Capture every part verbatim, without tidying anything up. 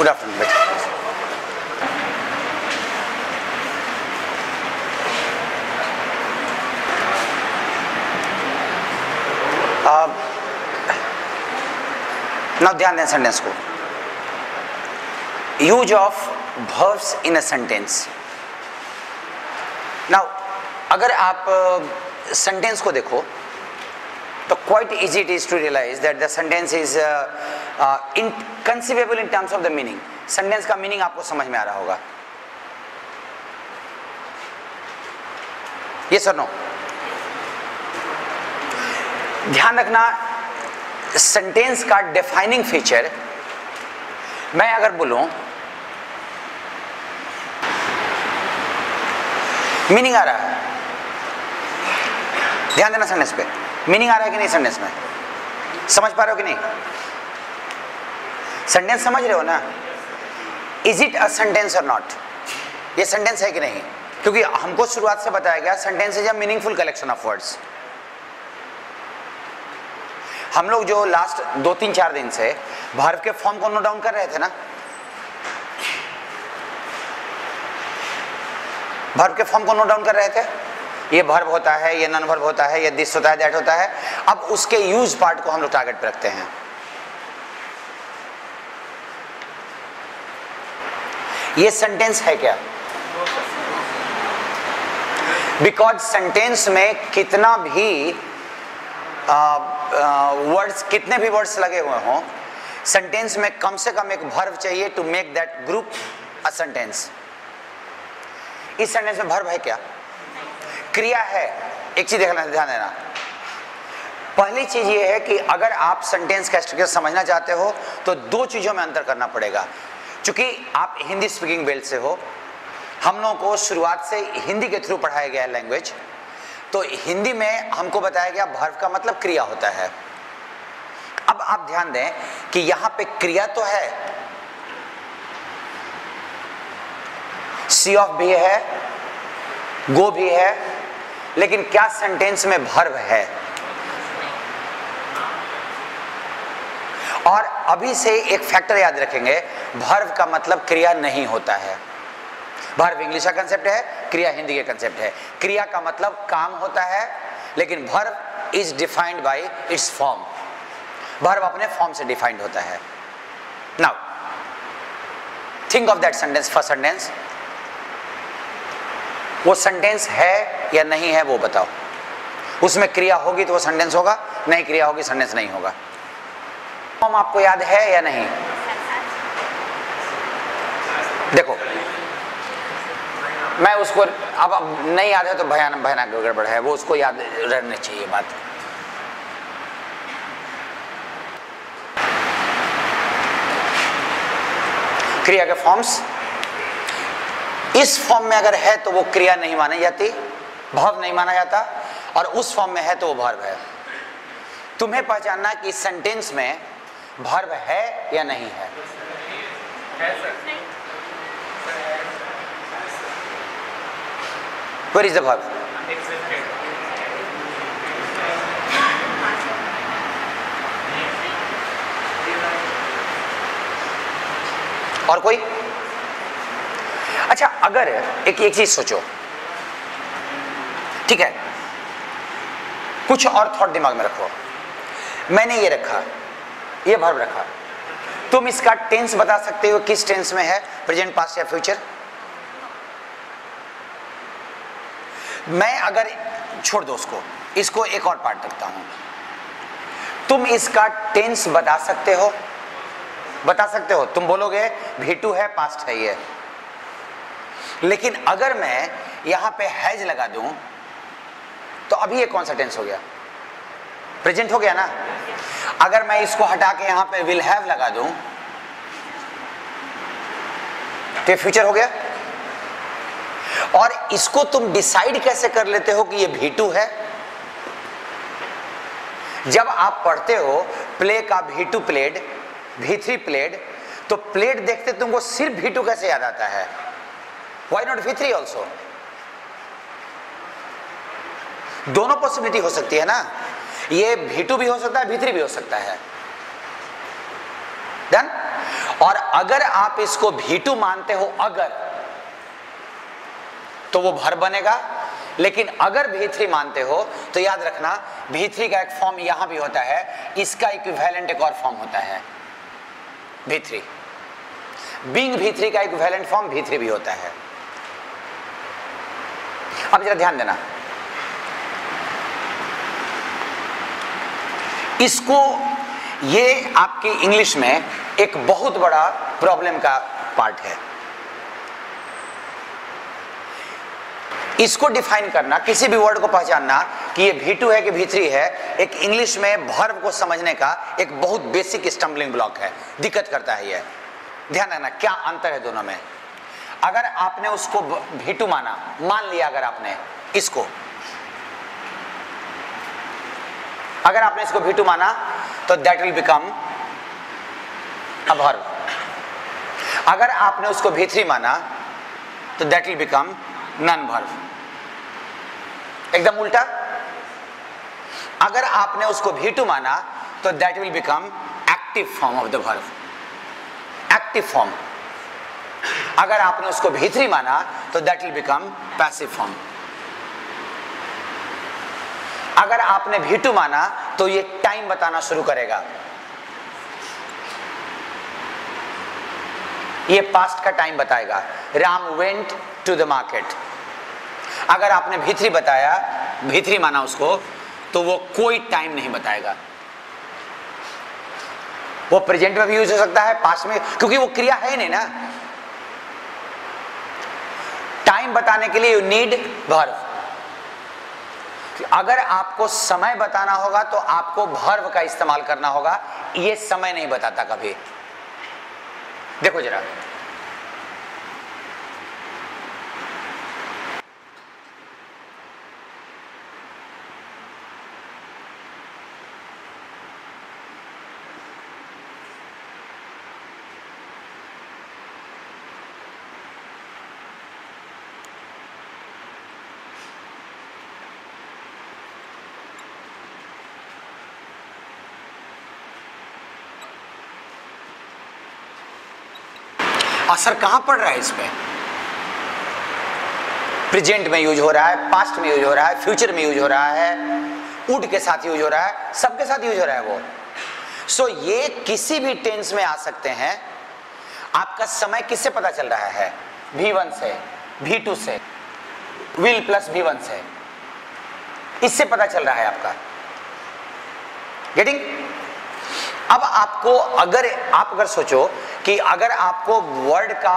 Good afternoon. uh, Now ध्यान दें sentence को. Use of verbs in a sentence. Now अगर आप सेंटेंस uh, को देखो तो quite easy it is to realize that the sentence is uh, uh, inconceivable in terms of the meaning. Sentence का meaning आपको समझ में आ रहा होगा. Yes or no? ध्यान रखना सेंटेंस का डिफाइनिंग फीचर. मैं अगर बोलूं मीनिंग आ रहा है, ध्यान देना सेंटेंस पे मीनिंग आ रहा है कि नहीं, सेंटेंस में समझ पा रहे हो कि नहीं, सेंटेंस समझ रहे हो ना. इज इट अ सेंटेंस और नॉट, ये सेंटेंस है कि नहीं, क्योंकि हमको शुरुआत से बताया गया sentence is a meaningful collection of words. हम लोग जो लास्ट दो तीन चार दिन से वर्ब के फॉर्म को नोट डाउन कर रहे थे ना, वर्ब के फॉर्म को नोट डाउन कर रहे थे. ये वर्ब होता है, ये नॉन वर्ब होता है, ये दिस होता है, दैट होता है. अब उसके यूज पार्ट को हम लोग टारगेट पे रखते हैं. ये सेंटेंस है क्या? बिकॉज सेंटेंस में कितना भी वर्ड्स कितने भी वर्ड्स लगे हुए हों, सेंटेंस में कम से कम एक वर्ब चाहिए to make that group a sentence. इस सेंटेंस में वर्ब है क्या? क्रिया है. एक चीज देखना, ध्यान देना. पहली चीज ये है कि अगर आप सेंटेंस का स्ट्रक्चर समझना चाहते हो तो दो चीजों में अंतर करना पड़ेगा. चूंकि आप हिंदी स्पीकिंग बेल्ट से हो, हम लोगों को शुरुआत से हिंदी के थ्रू पढ़ाया गया है लैंग्वेज, तो हिंदी में हमको बताया गया वर्ब का मतलब क्रिया होता है. अब आप ध्यान दें कि यहां पे क्रिया तो है, सी ऑफ भी है, गो भी है, लेकिन क्या सेंटेंस में वर्ब है? और अभी से एक फैक्टर याद रखेंगे, वर्ब का मतलब क्रिया नहीं होता है. वर्ब इंग्लिश का कंसेप्ट है, क्रिया हिंदी के कंसेप्ट है. क्रिया का मतलब काम होता है, लेकिन verb is defined by its form. Verb अपने फॉर्म से डिफाइंड होता है. Now think of that sentence. First sentence वो सेंटेंस है या नहीं है वो बताओ. उसमें क्रिया होगी तो वो सेंटेंस होगा, नहीं क्रिया होगी सेंटेंस नहीं होगा. फॉर्म आपको याद है या नहीं? देखो मैं उसको अब नहीं याद है तो भयानक भयानक गड़बड़ है, वो उसको याद रहना चाहिए बात. क्रिया के फॉर्म्स, इस फॉर्म में अगर है तो वो क्रिया नहीं मानी जाती, भाव नहीं माना जाता, और उस फॉर्म में है तो वो भार्व है. तुम्हें पहचानना कि सेंटेंस में भार्व है या नहीं है. Where is the verb? और कोई? अच्छा अगर एक एक चीज सोचो, ठीक है, कुछ और थॉट दिमाग में रखो. मैंने ये रखा, ये वर्ब रखा, तुम इसका टेंस बता सकते हो किस टेंस में है, प्रेजेंट, पास्ट या फ्यूचर? मैं अगर छोड़ दो उसको, इसको एक और पार्ट रखता हूं. तुम इसका टेंस बता सकते हो, बता सकते हो, तुम बोलोगे V टू है, पास्ट है ये. लेकिन अगर मैं यहां पे हैज लगा दूं तो अभी ये कौन सा टेंस हो गया? प्रेजेंट हो गया ना. अगर मैं इसको हटा के यहां पे विल हैव लगा दूं तो फ्यूचर हो गया. और इसको तुम डिसाइड कैसे कर लेते हो कि ये V टू है? जब आप पढ़ते हो प्ले का V two played, V three played, तो प्लेड देखते तुमको सिर्फ V टू कैसे याद आता है? Why not V three also? दोनों पॉसिबिलिटी हो सकती है ना. ये V टू भी हो सकता है, V थ्री भी हो सकता है. Done? और अगर आप इसको भीटू मानते हो अगर, तो वो भर बनेगा, लेकिन अगर भी थ्री मानते हो तो याद रखना भी थ्री का एक फॉर्म यहां भी होता है, इसका इक्विवेलेंट एक और फॉर्म होता है V three. Being V three का इक्विवेलेंट फॉर्म भी थ्री भी होता है। अब जरा ध्यान देना, इसको ये आपकी इंग्लिश में एक बहुत बड़ा प्रॉब्लम का पार्ट है। इसको डिफाइन करना, किसी भी वर्ड को पहचानना कि ये भी टू है कि भी थ्री है, एक इंग्लिश में वर्ब को समझने का एक बहुत बेसिक स्टम्बलिंग ब्लॉक है, दिक्कत करता है ये। ध्यान रखना क्या अंतर है दोनों में। अगर आपने उसको भी टू माना, मान लिया, अगर आपने इसको अगर आपने इसको भी टू माना तो that will become a verb. अगर आपने उसको भी थ्री माना तो that will become non verb. एकदम उल्टा, अगर आपने उसको भी टू माना तो that will become active form of the verb, active form. अगर आपने उसको भी थ्री माना तो that will become passive form. अगर आपने भी टू माना तो ये टाइम बताना शुरू करेगा, ये पास्ट का टाइम बताएगा, Ram went to the market. अगर आपने भी थ्री बताया, भी थ्री माना उसको, तो वो कोई टाइम नहीं बताएगा। वो प्रेजेंट में भी यूज हो सकता है, पास्ट में, क्योंकि वो क्रिया है नहीं ना। टाइम बताने के लिए यू नीड वर्ब। अगर आपको समय बताना होगा तो आपको वर्ब का इस्तेमाल करना होगा, ये समय नहीं बताता कभी। देखो जरा, असर कहां पड़ रहा है इसमें? प्रेजेंट में यूज हो रहा है, पास्ट में यूज हो रहा है, फ्यूचर में यूज हो रहा है, वुड के साथ यूज हो रहा है, सबके साथ यूज हो रहा है वो। सो so, ये किसी भी टेंस में आ सकते हैं। आपका समय किससे पता चल रहा है? भी वन से, भी टू से, विल प्लस भी वन से, इससे पता चल रहा है आपका। गेटिंग? अब आपको अगर आप अगर सोचो कि अगर आपको वर्ड का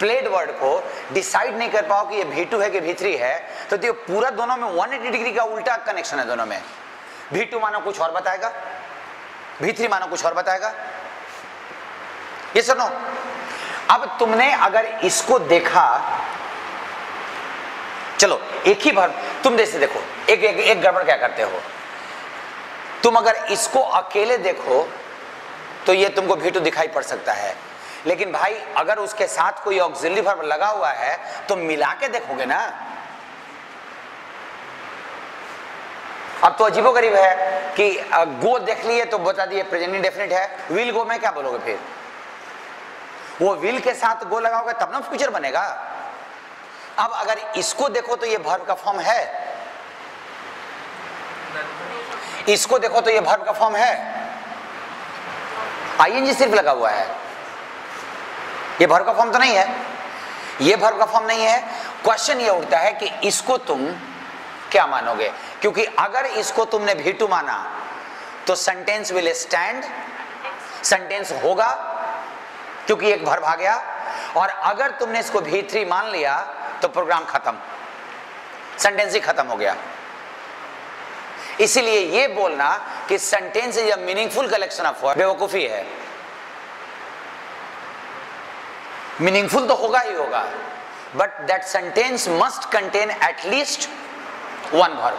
प्लेड वर्ड को डिसाइड नहीं कर पाओ कि ये भी टू है कि भी थ्री है, तो देखो पूरा दोनों में एक सौ अस्सी डिग्री का उल्टा कनेक्शन है दोनों में। भी टू मानो कुछ और बताएगा, भी थ्री मानो कुछ और बताएगा। ये सुनो, अब तुमने अगर इसको देखा, चलो एक ही बार तुम जैसे देखो, एक एक, एक गड़बड़ क्या करते हो तुम। अगर इसको अकेले देखो तो ये तुमको भी टू दिखाई पड़ सकता है, लेकिन भाई अगर उसके साथ कोई ऑक्सिलरी वर्ब लगा हुआ है तो मिला के देखोगे ना। अब तो अजीबोगरीब है कि गो देख लिए तो बता दिए प्रेजेंट इंडेफिनिट है, विल गो में क्या बोलोगे फिर? वो विल के साथ गो लगाओगे तब ना फ्यूचर बनेगा। अब अगर इसको देखो तो ये वर्ब का फॉर्म है, इसको देखो तो ये वर्ब का फॉर्म है, आईएनजी सिर्फ लगा हुआ है, ये वर्ब का फॉर्म तो नहीं है, ये वर्ब का फॉर्म नहीं है। क्वेश्चन ये उठता है कि इसको तुम क्या मानोगे, क्योंकि अगर इसको तुमने भी टू माना तो सेंटेंस विल स्टैंड, सेंटेंस होगा क्योंकि एक वर्ब आ गया, और अगर तुमने इसको भी थ्री मान लिया तो प्रोग्राम खत्म, सेंटेंस ही खत्म हो गया। इसीलिए ये बोलना कि sentence is a meaningful collection of word बेवकूफी है। मीनिंगफुल तो होगा ही होगा, but that sentence must contain at least one verb.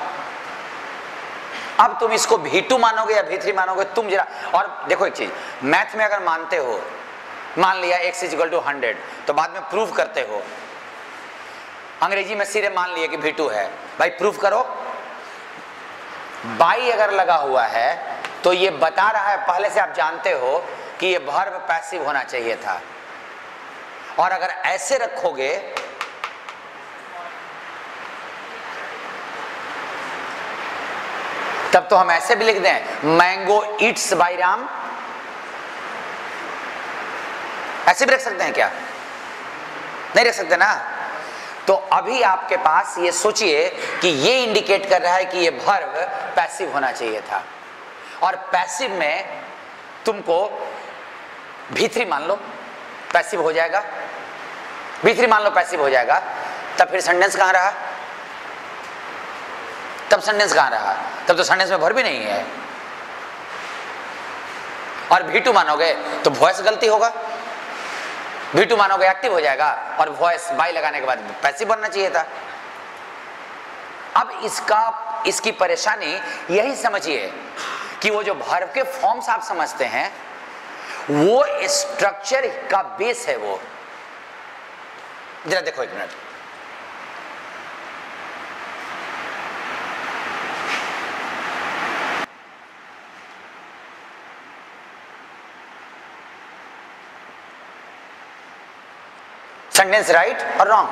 अब तुम इसको भी टू मानोगे या भी थ्री मानोगे तुम जरा। और देखो एक चीज, मैथ में अगर मानते हो, मान लिया X is equal to hundred, तो बाद में प्रूफ करते हो। अंग्रेजी में सीधे मान लिया कि भी टू है, भाई प्रूफ करो। बाई अगर लगा हुआ है तो ये बता रहा है, पहले से आप जानते हो कि ये वर्ब पैसिव होना चाहिए था। और अगर ऐसे रखोगे तब तो हम ऐसे भी लिख दें मैंगो ईट्स बाय राम, ऐसे भी रख सकते हैं क्या? नहीं रख सकते ना। तो अभी आपके पास ये सोचिए कि ये इंडिकेट कर रहा है कि ये वर्ब पैसिव होना चाहिए था, और पैसिव में तुमको भी थ्री मान लो पैसिव हो जाएगा, भी थ्री मान लो पैसिव हो जाएगा, तब फिर सेंटेंस कहाँ रहा? तब सेंटेंस कहाँ रहा? तब तो सेंटेंस में वर्ब भी नहीं है। और भी टू मानोगे तो वॉइस गलती होगा, भी टू मानोगे एक्टिव हो जाएगा और वॉइस बाय लगाने के बाद पैसिव बनना चाहिए था। अब इसका इसकी परेशानी यही समझिए कि वो जो वर्ब के फॉर्म्स आप समझते हैं वो स्ट्रक्चर का बेस है। वो जरा देखो एक मिनट, सेंटेंस राइट और रॉन्ग,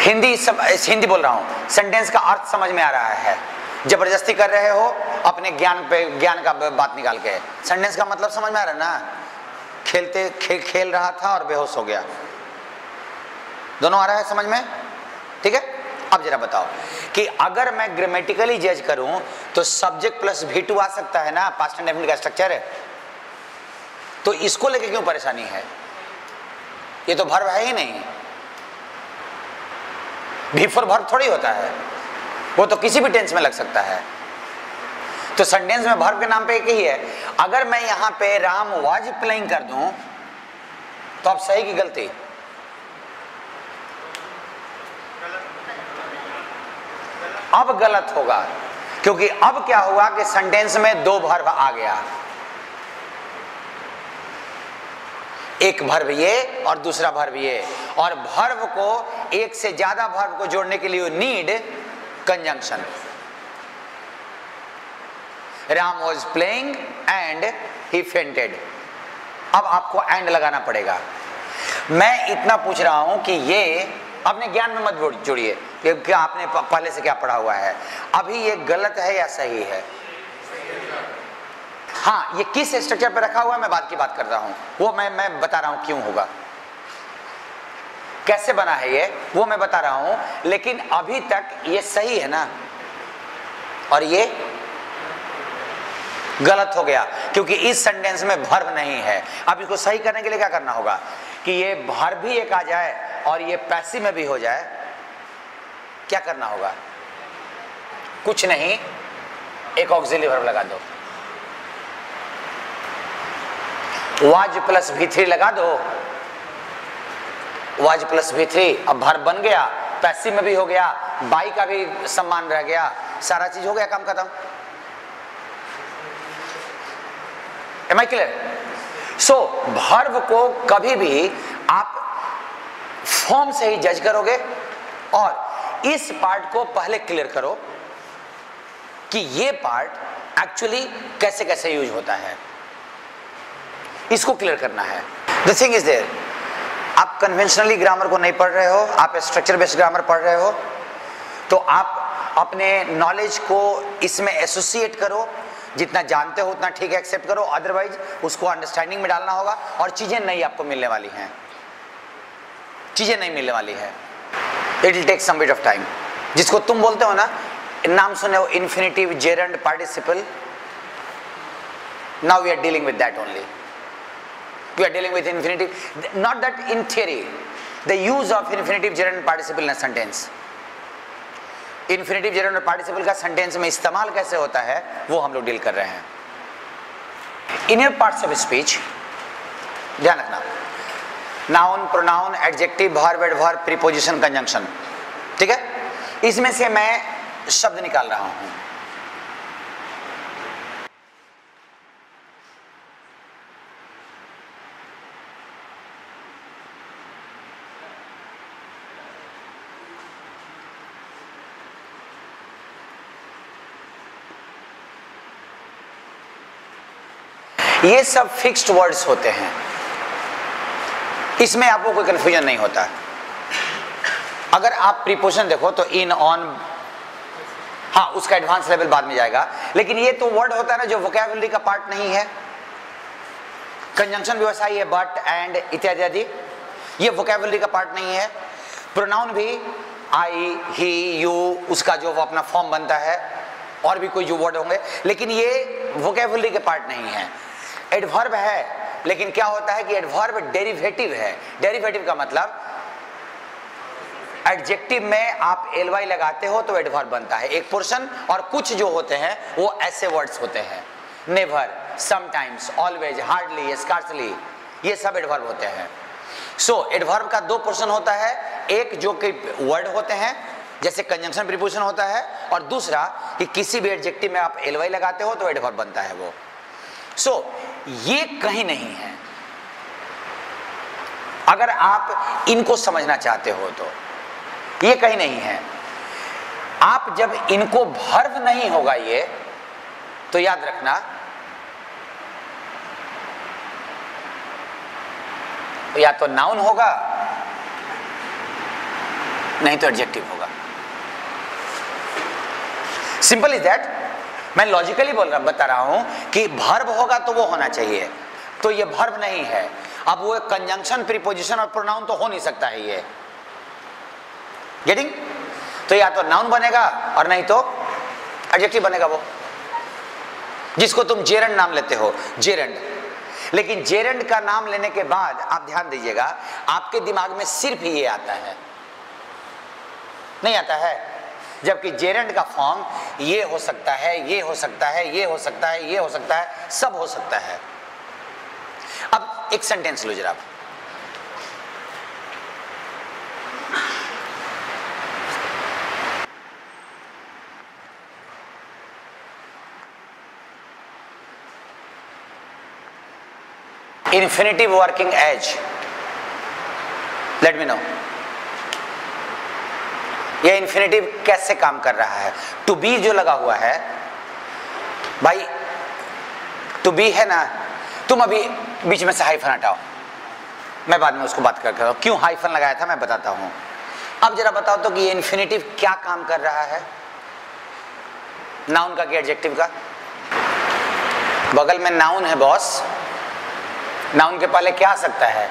हिंदी सब, हिंदी बोल रहा हूं, सेंटेंस का अर्थ समझ में आ रहा है, जबरदस्ती कर रहे हो अपने ज्ञान पे, ज्ञान का बात निकाल के। सेंटेंस का मतलब समझ में आ रहा है ना, खेलते खे, खेल रहा था और बेहोश हो गया, दोनों आ रहा है समझ में? ठीक है, अब जरा बताओ कि अगर मैं ग्रामेटिकली जज करूं तो सब्जेक्ट प्लस भी टू आ सकता है ना, पास्ट एंड डेफिनिट का स्ट्रक्चर है, तो इसको लेके क्यों परेशानी है? ये तो वर्ब है ही नहीं, बिफोर वर्ब थोड़ी होता है, वो तो किसी भी टेंस में लग सकता है। तो सेंटेंस में वर्ब के नाम पे एक ही है। अगर मैं यहां पे राम वाज प्लेइंग कर दूं तो आप सही की गलती? अब गलत होगा, क्योंकि अब क्या हुआ कि सेंटेंस में दो वर्ब आ गया, एक वर्ब ये और दूसरा वर्ब ये, और वर्ब को एक से ज्यादा वर्ब को जोड़ने के लिए need conjunction. Ram was playing and he fainted, अब आपको एंड लगाना पड़ेगा। मैं इतना पूछ रहा हूं कि ये अपने ज्ञान में मत जोड़िए कि आपने पहले से क्या पढ़ा हुआ है, अभी ये गलत है या सही है। हाँ, ये किस स्ट्रक्चर पे रखा हुआ है मैं बाद की बात कर रहा हूं, वो मैं मैं बता रहा हूं क्यों होगा, कैसे बना है ये, वो मैं बता रहा हूं। लेकिन अभी तक ये सही है ना, और ये गलत हो गया क्योंकि इस सेंटेंस में वर्ब नहीं है। अब इसको सही करने के लिए क्या करना होगा कि ये वर्ब भी एक आ जाए और ये पैसिव में भी हो जाए। क्या करना होगा? कुछ नहीं, एक ऑक्सिलरी वर्ब लगा दो, वाज प्लस भी थ्री लगा दो, वाज प्लस भी थ्री, अब वर्ब बन गया, पैसिव में भी हो गया, बाई का भी सम्मान रह गया, सारा चीज हो गया, काम खत्म। Am I clear? So, verb को कभी भी आप फॉर्म से ही जज करोगे, और इस पार्ट को पहले क्लियर करो कि ये पार्ट एक्चुअली कैसे कैसे यूज होता है, इसको क्लियर करना है। The thing is there, आप कन्वेंशनली ग्रामर को नहीं पढ़ रहे हो, आप स्ट्रक्चर बेस्ड ग्रामर पढ़ रहे हो, तो आप अपने नॉलेज को इसमें एसोसिएट करो, जितना जानते हो उतना ठीक एक्सेप्ट करो, अदरवाइज उसको अंडरस्टैंडिंग में डालना होगा, और चीजें नहीं आपको मिलने वाली हैं, चीजें नहीं मिलने वाली है। It will take some bit of time. जिसको तुम बोलते हो ना, नाम सुने हो, infinitive, gerund, participle, now we are dealing with that only, we are dealing with infinitive, not that in theory the use of infinitive, gerund, participle in sentence. Infinitive, gerund और participle का सेंटेंस में इस्तेमाल कैसे होता है वो हम लोग डील कर रहे हैं। इनर पार्ट्स ऑफ स्पीच ध्यान रखना, noun, pronoun, adjective, verb, adverb, preposition, conjunction, ठीक है। इसमें से मैं शब्द निकाल रहा हूं, ये सब फिक्स्ड वर्ड्स होते हैं, इसमें आपको कोई कन्फ्यूजन नहीं होता। अगर आप प्रीपोजिशन देखो तो इन, ऑन, हाँ उसका एडवांस लेवल बाद में जाएगा, लेकिन ये तो वर्ड होता है ना जो वोकैबुलरी का पार्ट नहीं है। कंजंक्शन व्यवसायी है, बट, एंड, इत्यादि, ये वोकैबुलरी का पार्ट नहीं है। प्रोनाउन भी आई, ही, यू, उसका जो अपना फॉर्म बनता है, और भी कोई जो वर्ड होंगे, लेकिन ये वोकैबुलरी के पार्ट नहीं है। एडवर्ब है, लेकिन क्या होता है कि एडवर्ब डेरिवेटिव है। डेरिवेटिव का मतलब एडजेक्टिव में आप एल वाई लगाते हो तो एडवर्ब बनता है एक पोर्शन, और कुछ जो होते हैं वो ऐसे वर्ड्स होते हैं, never, sometimes, always, hardly, scarcely, ये सब एडवर्ब होते हैं। सो so, एडवर्ब का दो पोर्शन होता है, एक जो कि वर्ड होते हैं जैसे कंजंक्शन प्रीपोजिशन होता है, और दूसरा कि किसी भी एडजेक्टिव में आप एल वाई लगाते हो तो एडवर्ब बनता है वो। सो so, ये कहीं नहीं है। अगर आप इनको समझना चाहते हो तो ये कहीं नहीं है। आप जब इनको भर्व नहीं होगा ये, तो याद रखना, या तो नाउन होगा नहीं तो एडजेक्टिव होगा। Simple is that. मैं लॉजिकली बोल रहा बता रहा हूं कि भर्व होगा तो वो होना चाहिए, तो ये भर्व नहीं है। अब वो कंजंक्शन, प्रीपोजिशन और प्रोनाउन तो हो नहीं सकता है ये, गेटिंग? तो या तो नाउन बनेगा और नहीं तो एडजेक्टिव बनेगा, वो जिसको तुम जेरंड नाम लेते हो, जेरंड। लेकिन जेरंड का नाम लेने के बाद आप ध्यान दीजिएगा, आपके दिमाग में सिर्फ ये आता है, नहीं आता है, जबकि जेरंड का फॉर्म ये हो सकता है, ये हो सकता है, ये हो सकता है, ये हो सकता है, सब हो सकता है। अब एक सेंटेंस लो जरा, infinitive working as, let me know ये infinitive कैसे काम कर रहा है। to be जो लगा हुआ है भाई, to be है ना, तुम अभी बीच में से हाइफन हटाओ, मैं बाद में उसको बात कर रहा हूँ, क्यों हाइफन लगाया था मैं बताता हूँ। अब जरा बताओ तो कि ये infinitive क्या काम कर रहा है, noun का कि adjective का? बगल में noun है बॉस, नाउन के पहले क्या आ सकता है?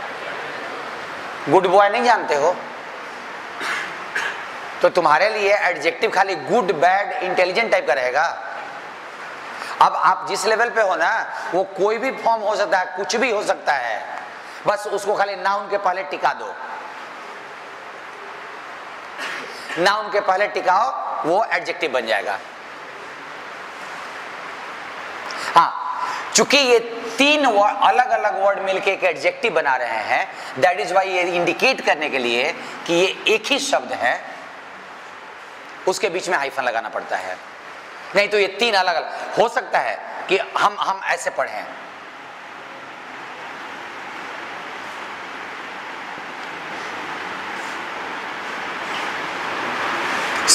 गुड बॉय नहीं जानते हो तो तुम्हारे लिए एडजेक्टिव खाली गुड, बैड, इंटेलिजेंट टाइप का रहेगा। अब आप जिस लेवल पे हो ना, वो कोई भी फॉर्म हो सकता है, कुछ भी हो सकता है, बस उसको खाली नाउन के पहले टिका दो, नाउन के पहले टिकाओ, वो एडजेक्टिव बन जाएगा। हाँ, चूंकि ये तीन अलग अलग वर्ड मिलके एक एडजेक्टिव बना रहे हैं, दैट इज वाई, ये इंडिकेट करने के लिए कि ये एक ही शब्द है, उसके बीच में हाइफन लगाना पड़ता है, नहीं तो ये तीन अलग अलग हो सकता है कि हम हम ऐसे पढ़ें।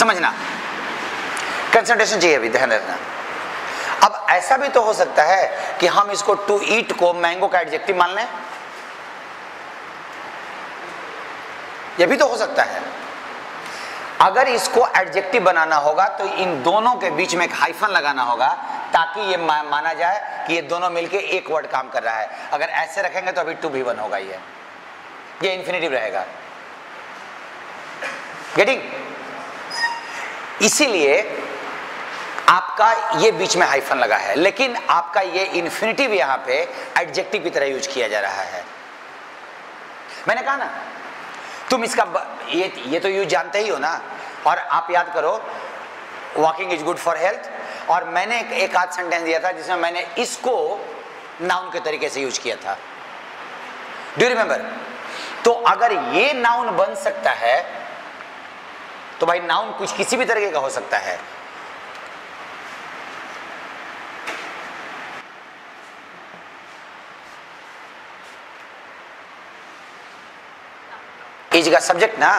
समझना, कंसंट्रेशन चाहिए, अभी ध्यान रखना। अब ऐसा भी तो हो सकता है कि हम इसको टू ईट को मैंगो का एडजेक्टिव मान लें, यह भी तो हो सकता है। अगर इसको एडजेक्टिव बनाना होगा तो इन दोनों के बीच में एक हाइफन लगाना होगा, ताकि ये माना जाए कि ये दोनों मिलके एक वर्ड काम कर रहा है। अगर ऐसे रखेंगे तो अभी टू भी वन होगा, ये ये इंफिनिटिव रहेगा, गेटिंग? इसीलिए आपका ये बीच में हाइफन लगा है, लेकिन आपका ये इन्फिनिटिव यहाँ पे एडजेक्टिव की तरह यूज किया जा रहा है। मैंने कहा ना, तुम इसका ये ये तो यूज जानते ही हो ना, और आप याद करो, walking is good for health, और मैंने एक, एक आध सेंटेंस दिया था जिसमें मैंने इसको नाउन के तरीके से यूज किया था, डू रिमेम्बर? तो अगर ये नाउन बन सकता है तो भाई नाउन कुछ किसी भी तरीके का हो सकता है। इज का सब्जेक्ट ना,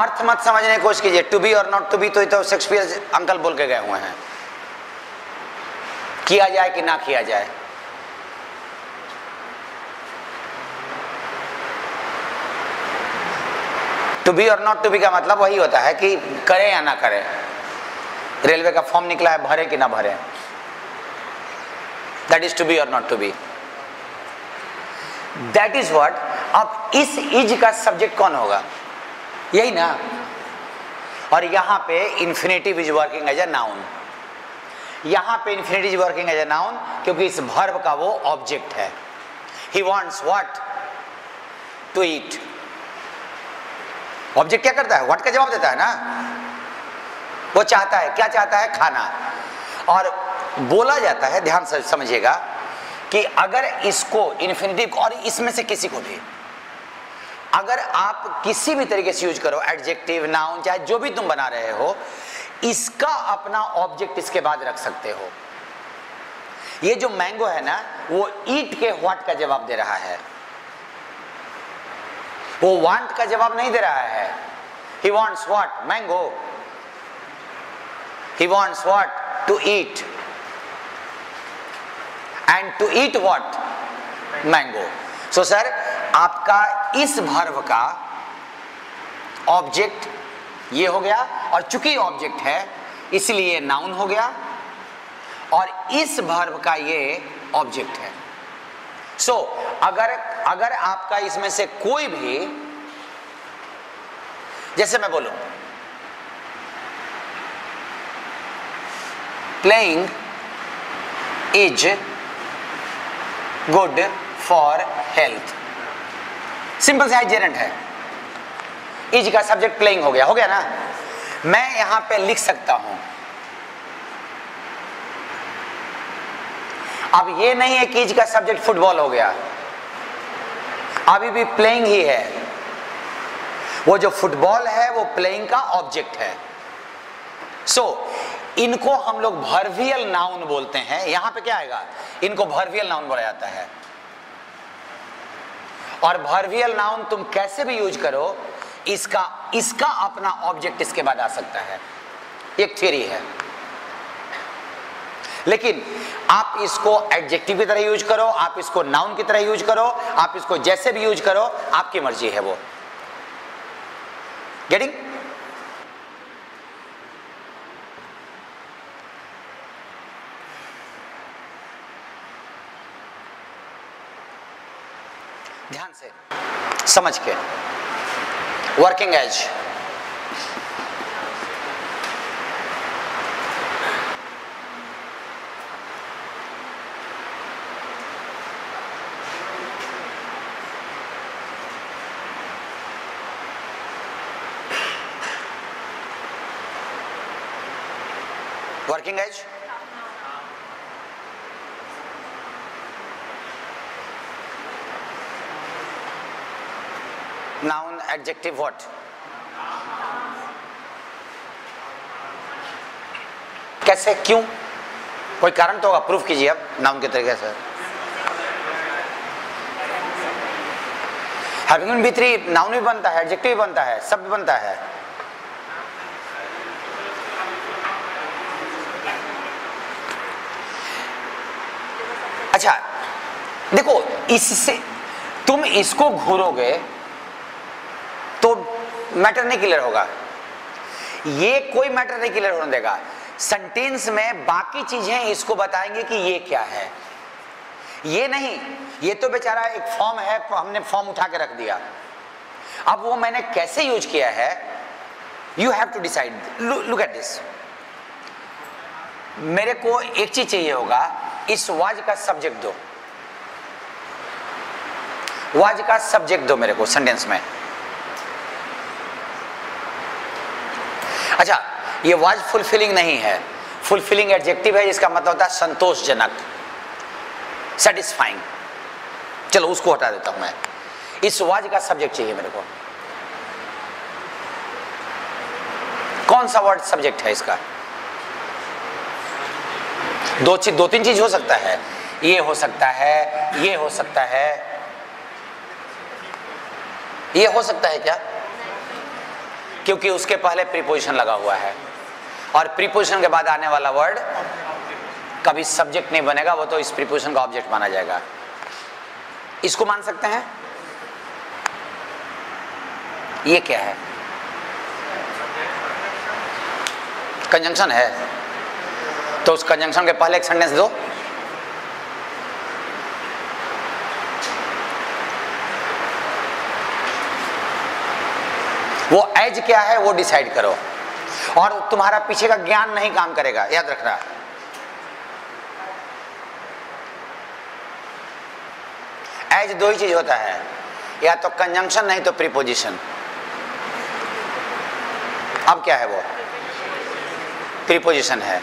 अर्थ मत समझने की कोशिश कीजिए। टू बी और नॉट टू बी तो, तो शेक्सपियर अंकल बोल के गए हुए हैं, किया जाए कि ना किया जाए? टू बी और नॉट टू बी का मतलब वही होता है कि करें या ना करें। रेलवे का फॉर्म निकला है, भरे कि ना भरे, दैट इज टू बी और not to be. That is what. अब इस इज का सब्जेक्ट कौन होगा? यही ना। और यहां पे infinitive is working as a noun. यहां पे infinitive is working as a noun क्योंकि इस वर्ब का वो ऑब्जेक्ट है। He wants what to eat. Object क्या करता है? व्हाट का जवाब देता है ना। वो चाहता है, क्या चाहता है? खाना। और बोला जाता है, ध्यान से समझिएगा, कि अगर इसको इन्फिनिटिव और इसमें से किसी को भी अगर आप किसी भी तरीके से यूज करो, एडजेक्टिव, नाउन, चाहे जो भी तुम बना रहे हो, इसका अपना ऑब्जेक्ट इसके बाद रख सकते हो। ये जो मैंगो है ना, वो ईट के व्हाट का जवाब दे रहा है, वो वांट का जवाब नहीं दे रहा है। He wants what? Mango. He wants what? To eat. And to eat what? Mango. So sir, आपका इस वर्ब का ऑब्जेक्ट ये हो गया, और चूंकि ऑब्जेक्ट है इसलिए नाउन हो गया, और इस वर्ब का ये ऑब्जेक्ट है। सो so, अगर अगर आपका इसमें से कोई भी, जैसे मैं बोलूं playing is good for health, simple सा एडजेक्टिव है, इज का सब्जेक्ट प्लेइंग हो गया, हो गया ना। मैं यहां पे लिख सकता हूं, अब ये नहीं है कि इज का सब्जेक्ट फुटबॉल हो गया, अभी भी प्लेइंग ही है। वो जो फुटबॉल है वो प्लेइंग का ऑब्जेक्ट है। सो so, इनको हम लोग वर्बियल नाउन बोलते हैं। यहां पे क्या आएगा? इनको वर्बियल नाउन बोला जाता है। और वर्बियल नाउन तुम कैसे भी यूज करो, इसका इसका अपना ऑब्जेक्ट इसके बाद आ सकता है। एक थियरी है, लेकिन आप इसको एडजेक्टिव की तरह यूज करो, आप इसको नाउन की तरह यूज करो, आप इसको जैसे भी यूज करो, आपकी मर्जी है वो। गेटिंग? ध्यान से समझ के। Working as, working as noun, adjective what? कैसे, क्यों? कोई कारण तो होगा, प्रूफ कीजिए अब नाउन के तरीके से। हैविंग बी थ्री नाउन भी बनता है, एडजेक्टिव भी बनता है, सब भी बनता है। अच्छा देखो, इससे तुम इसको घूरोगे तो मैटर नहीं क्लियर होगा। ये कोई मैटर नहीं क्लियर होने देगा। सेंटेंस में बाकी चीजें इसको बताएंगे कि ये क्या है। ये नहीं, ये तो बेचारा एक फॉर्म है, हमने फॉर्म उठा के रख दिया। अब वो मैंने कैसे यूज किया है, you have to decide. Look at this. मेरे को एक चीज चाहिए होगा, इस वाज का सब्जेक्ट दो, वाज का सब्जेक्ट दो मेरे को सेंटेंस में। अच्छा, ये वाज फुलफिलिंग नहीं है, फुलफिलिंग एडजेक्टिव है, जिसका मतलब होता है संतोषजनक, सेटिस्फाइंग। चलो उसको हटा देता हूं मैं, इस वाज का सब्जेक्ट चाहिए मेरे को। कौन सा वर्ड सब्जेक्ट है इसका? दो चीज, दो तीन चीज हो सकता है, ये हो सकता है, ये हो सकता है, ये हो सकता है। क्या? क्योंकि उसके पहले प्रीपोजिशन लगा हुआ है, और प्रीपोजिशन के बाद आने वाला वर्ड कभी सब्जेक्ट नहीं बनेगा, वो तो इस प्रीपोजिशन का ऑब्जेक्ट माना जाएगा। इसको मान सकते हैं। ये क्या है? कंजंक्शन है, तो उस कंजंक्शन के पहले एक सेंटेंस दो। वो एज क्या है वो डिसाइड करो, और तुम्हारा पीछे का ज्ञान नहीं काम करेगा, याद रखना। एज दो ही चीज होता है, या तो कंजंक्शन नहीं तो प्रीपोजिशन। अब क्या है? वो प्रीपोजिशन है।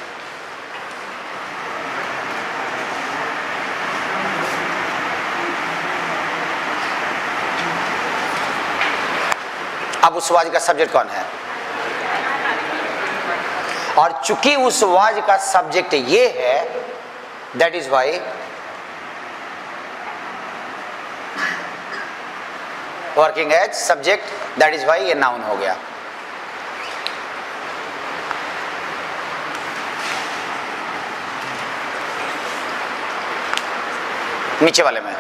अब उस वाज का सब्जेक्ट कौन है? और चूंकि उस वाज का सब्जेक्ट ये है, that is why working as subject, that is why ये नाउन हो गया। नीचे वाले में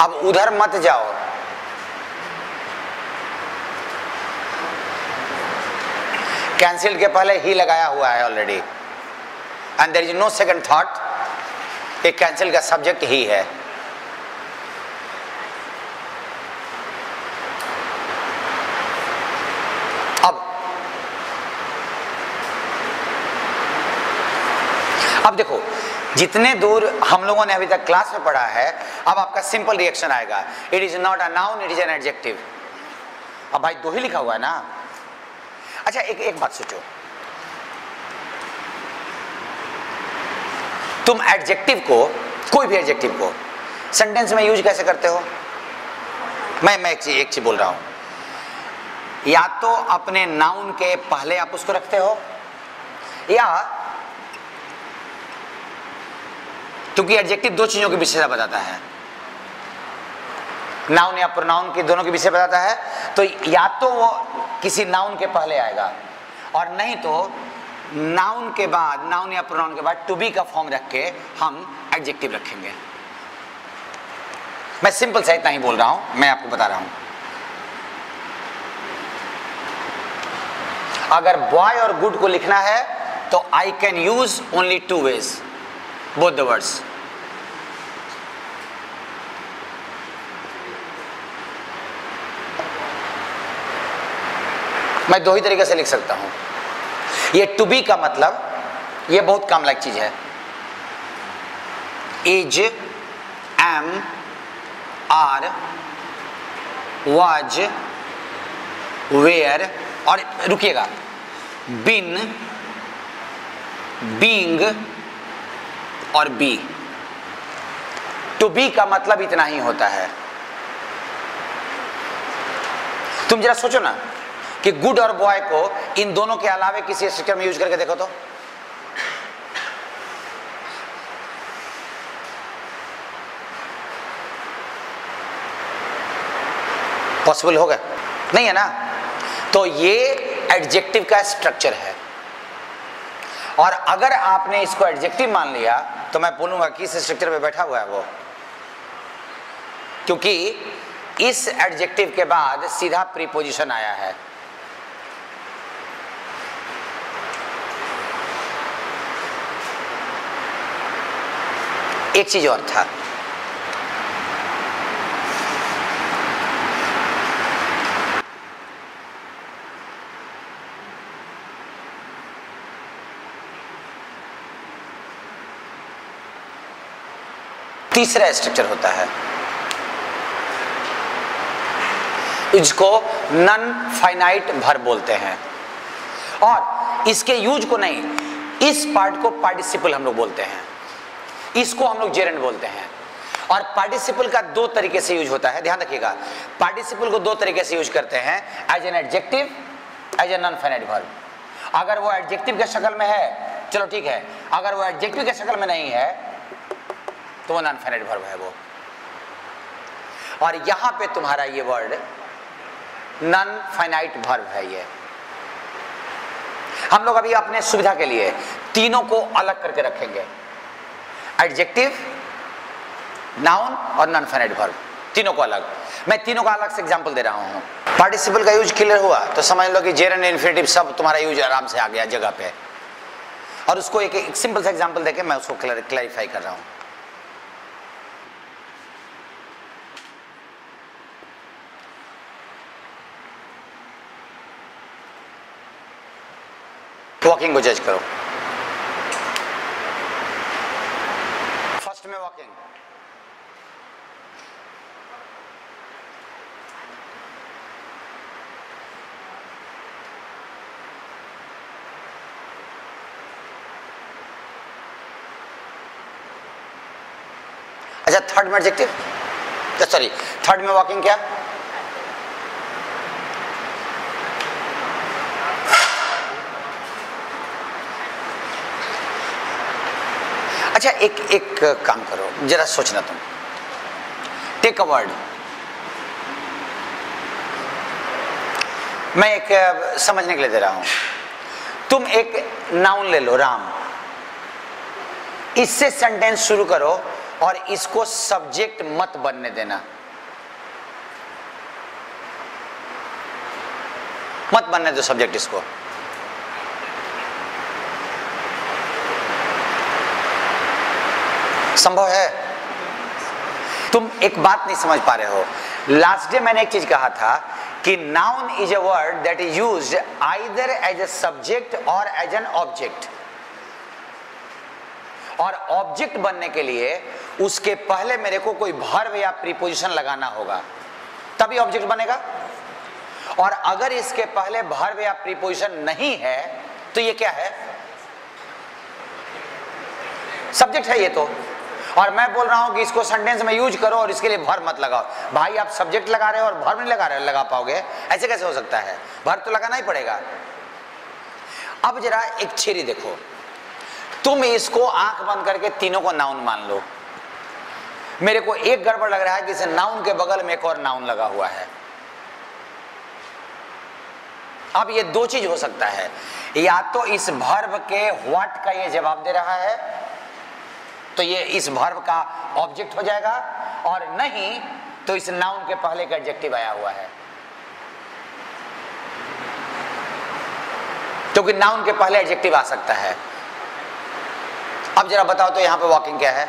अब उधर मत जाओ, कैंसिल के पहले ही लगाया हुआ है already, and there is no second thought. एक कैंसिल का सब्जेक्ट ही है। अब अब देखो, जितने दूर हम लोगों ने अभी तक क्लास में पढ़ा है, अब आपका सिंपल रिएक्शन आएगा, it is not a noun, it is an adjective. अब भाई दो ही लिखा हुआ है ना। अच्छा, एक एक बात सोचो, तुम एडजेक्टिव को, कोई भी एडजेक्टिव को सेंटेंस में यूज कैसे करते हो? मैं मैं एक चीज एक चीज बोल रहा हूं, या तो अपने नाउन के पहले आप उसको रखते हो, या क्योंकि एडजेक्टिव दो चीजों के विषय बताता है, नाउन या प्रोनाउन के दोनों के विषय बताता है, तो या तो वो किसी नाउन के पहले आएगा, और नहीं तो नाउन के बाद, नाउन या प्रोनाउन के बाद टू बी का फॉर्म रख के हम एडजेक्टिव रखेंगे। मैं सिंपल सा इतना ही बोल रहा हूं, मैं आपको बता रहा हूं। अगर बॉय और गुड को लिखना है तो I can use only two ways, both the words. मैं दो ही तरीके से लिख सकता हूं। ये टू बी का मतलब, ये बहुत काम लायक चीज है, is, am, are, was, were, और रुकिएगा, बिन, बींग और बी। टू बी का मतलब इतना ही होता है। तुम जरा सोचो ना कि गुड और बॉय को इन दोनों के अलावे किसी स्ट्रक्चर में यूज करके देखो तो पॉसिबल होगा नहीं है ना। तो ये एडजेक्टिव का स्ट्रक्चर है, और अगर आपने इसको एडजेक्टिव मान लिया तो मैं बोलूंगा किस स्ट्रक्चर पे बैठा हुआ है वो, क्योंकि इस एडजेक्टिव के बाद सीधा प्रीपोजिशन आया है। एक चीज और था, तीसरा स्ट्रक्चर होता है, इसको नॉन फाइनाइट वर्ब बोलते हैं, और इसके यूज को नहीं, इस पार्ट को पार्टिसिपल हम लोग बोलते हैं, इसको हम लोग जेरेंड बोलते हैं। और पार्टिसिपल का दो तरीके से यूज होता है, ध्यान रखिएगा, पार्टिसिपल को दो तरीके से यूज करते हैं, as an adjective, as an non finite verb. अगर वो एडजेक्टिव के शक्ल में है चलो ठीक है, अगर वो एडजेक्टिव के शक्ल में नहीं है तो वो नॉन फाइनाइट वर्ब है वो। और यहां पे तुम्हारा ये वर्ड नॉन फाइनाइट वर्ब है। ये हम लोग अभी अपने सुविधा के लिए तीनों को अलग करके रखेंगे, एडजेक्टिव, नाउन और नॉन फाइनाइट वर्ब, तीनों को अलग। मैं तीनों का अलग से एग्जांपल दे रहा हूँ। पार्टिसिपल का यूज क्लियर हुआ तो समझ लो कि जेर एंड इन्फिनिटिव सब तुम्हारा यूज आराम से आ गया जगह पे, और उसको एक, एक सिंपल सा एग्जांपल देके मैं उसको क्लैरिफाई कर रहा हूँ। वॉकिंग को जज करो, फर्स्ट में वॉकिंग, अच्छा थर्ड में एडजेक्टिव, सॉरी थर्ड में वॉकिंग क्या, अच्छा एक एक काम करो जरा सोचना तुम, टेक अ वर्ड। मैं एक समझने के लिए दे रहा हूं, तुम एक नाउन ले लो राम, इससे सेंटेंस शुरू करो और इसको सब्जेक्ट मत बनने देना, मत बनने दो सब्जेक्ट इसको। संभव है? तुम एक बात नहीं समझ पा रहे हो। लास्ट डे मैंने एक चीज कहा था कि noun is a word that is used either as a subject और एज एन ऑब्जेक्ट, और ऑब्जेक्ट बनने के लिए उसके पहले मेरे को कोई वर्ब या प्रीपोजिशन लगाना होगा तभी ऑब्जेक्ट बनेगा, और अगर इसके पहले वर्ब या प्रीपोजिशन नहीं है तो ये क्या है, सब्जेक्ट है ये तो। और मैं बोल रहा हूं कि इसको सेंटेंस में यूज करो और इसके लिए वर्ब मत लगाओ। भाई आप सब्जेक्ट लगा रहे हो और वर्ब नहीं लगा रहे, लगा पाओगे ऐसे कैसे हो सकता है, वर्ब तो लगाना ही पड़ेगा। अब जरा एक छेड़ी देखो, तुम इसको आंख बंद करके तीनों को नाउन मान लो। मेरे को एक गड़बड़ लग रहा है कि इसे नाउन के बगल में एक और नाउन लगा हुआ है। अब ये दो चीज हो सकता है, या तो इस वर्ब के व्हाट का ये जवाब दे रहा है तो ये इस वर्ब का ऑब्जेक्ट हो जाएगा, और नहीं तो इस नाउन के पहले का एडजेक्टिव आया हुआ है, क्योंकि नाउन के पहले एडजेक्टिव आ सकता है। अब जरा बताओ तो यहां पे वॉकिंग क्या है,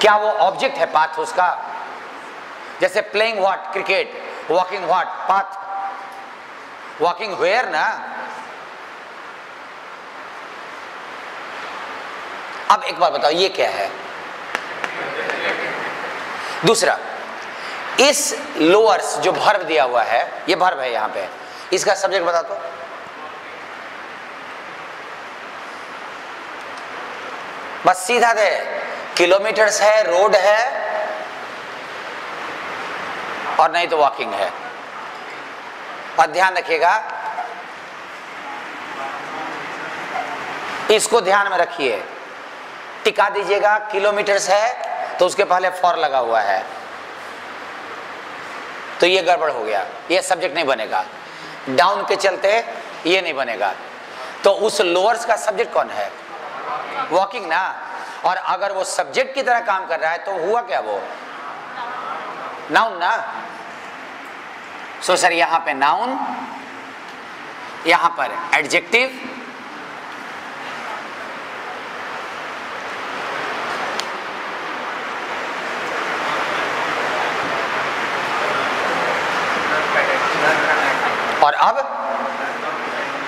क्या वो ऑब्जेक्ट है पाथ उसका, जैसे playing what cricket, walking what path, walking where ना। अब एक बार बताओ ये क्या है। दूसरा, इस लोअर्स जो वर्ब दिया हुआ है ये वर्ब है, यहां पे इसका सब्जेक्ट बता दो, बस सीधा दे, किलोमीटर्स है, रोड है, और नहीं तो वॉकिंग है। और ध्यान रखिएगा, इसको ध्यान में रखिए, टिका दीजिएगा, किलोमीटर्स है तो उसके पहले फॉर लगा हुआ है तो ये गड़बड़ हो गया, ये सब्जेक्ट नहीं बनेगा, डाउन के चलते ये नहीं बनेगा। तो उस लोअर्स का सब्जेक्ट कौन है, वॉकिंग ना, और अगर वो सब्जेक्ट की तरह काम कर रहा है तो हुआ क्या, वो नाउन ना। सो सर यहां पे नाउन, यहां पर एडजेक्टिव, और अब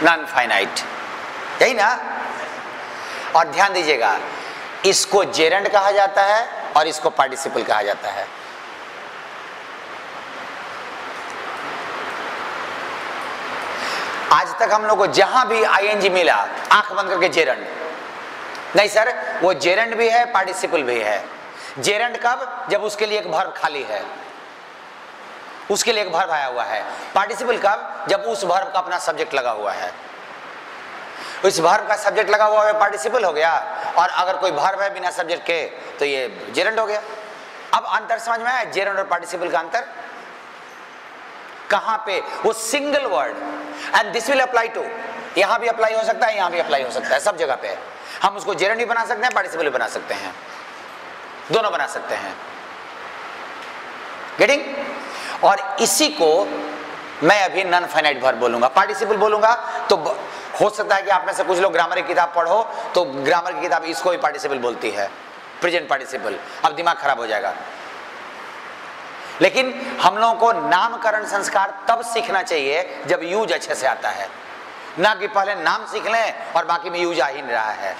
नॉन फाइनाइट, यही ना। और ध्यान दीजिएगा, इसको जेरेंड कहा जाता है और इसको पार्टिसिपल कहा जाता है। आज तक हम लोग को जहां भी आईएनजी मिला आंख बंद करके जेरेंड, नहीं सर वो जेरेंड भी है पार्टिसिपल भी है। जेरेंड कब, जब उसके लिए एक वर्ब खाली है, उसके लिए एक वर्ब आया हुआ है। पार्टिसिपल कब, जब उस वर्ब का अपना सब्जेक्ट लगा हुआ है। इस वर्ब का सब्जेक्ट लगा हुआ है पार्टिसिपल हो गया, और अगर कोई वर्ब है बिना सब्जेक्ट के तो ये जेरेंड हो गया। अब अंतर समझ में आया, जेरेंड और पार्टिसिपल का अंतर कहां पे, वो single word, and this will apply to यहाँ भी अप्लाई हो सकता है, यहाँ भी अप्लाई हो सकता है, सब जगह पे। हम उसको जेरंड भी बना सकते हैं, पार्टिसिपल भी बना सकते हैं, दोनों बना सकते हैं। गेटिंग? और इसी को मैं अभी नॉन फाइनाइट वर्ब बोलूंगा, पार्टिसिपल बोलूंगा। तो हो सकता है कि आप में से कुछ लोग ग्रामर की किताब पढ़ो तो ग्रामर की किताब इसको भी पार्टिसिपल बोलती है, प्रेजेंट पार्टिसिपल। अब दिमाग खराब हो जाएगा। लेकिन हम लोगों को नामकरण संस्कार तब सीखना चाहिए जब यूज अच्छे से आता है, ना कि पहले नाम सीख लें और बाकी में यूज आ ही नहीं रहा है।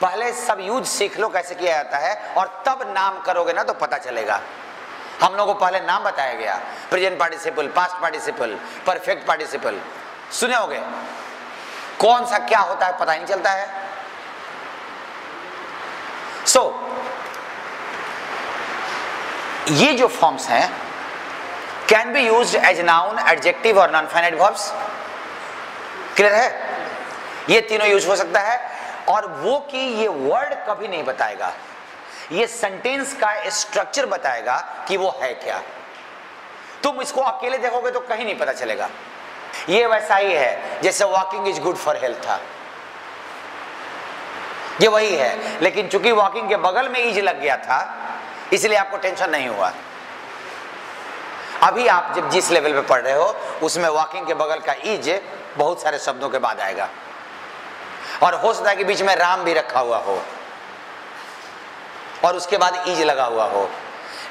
पहले सब यूज सीख लो कैसे किया जाता है, और तब नाम करोगे ना तो पता चलेगा। हम लोगों को पहले नाम बताया गया, present participle, past participle, perfect participle, सुने होंगे। कौन सा क्या होता है पता ही नहीं चलता है। सो so, ये जो फॉर्म्स हैं can be used as noun, adjective और नॉन फाइनाइट वर्ब्स। क्लियर है? ये तीनों यूज हो सकता है। और वो कि ये वर्ड कभी नहीं बताएगा, ये सेंटेंस का स्ट्रक्चर बताएगा कि वो है क्या। तुम इसको अकेले देखोगे तो कहीं नहीं पता चलेगा। ये वैसा ही है जैसे walking is good for health था, ये वही है। लेकिन चूंकि वॉकिंग के बगल में इज लग गया था इसलिए आपको टेंशन नहीं हुआ। अभी आप जब जिस लेवल पे पढ़ रहे हो उसमें वॉकिंग के बगल का इज बहुत सारे शब्दों के बाद आएगा, और हो सकता है कि बीच में राम भी रखा हुआ हो और उसके बाद इज लगा हुआ हो।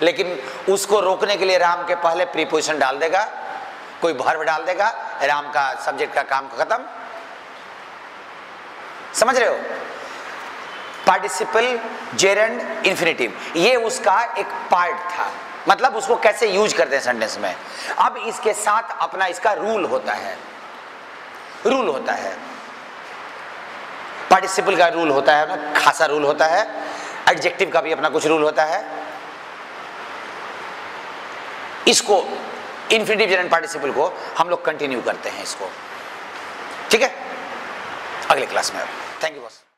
लेकिन उसको रोकने के लिए राम के पहले प्रीपोजिशन डाल देगा, कोई वर्ब डाल देगा, राम का सब्जेक्ट का काम खत्म। समझ रहे हो? पार्टिसिपल, जेरंड, इंफिनिटिव, ये उसका एक पार्ट था, मतलब उसको कैसे यूज करते हैं सेंटेंस में। अब इसके साथ अपना इसका रूल होता है, रूल होता है। पार्टिसिपल का रूल होता है ना, खासा रूल होता है। एडजेक्टिव का भी अपना कुछ रूल होता है। इसको इंफिनिटिव, जेरंड, पार्टिसिपल को हम लोग कंटिन्यू करते हैं इसको। ठीक है, अगले क्लास में। Thank you boss.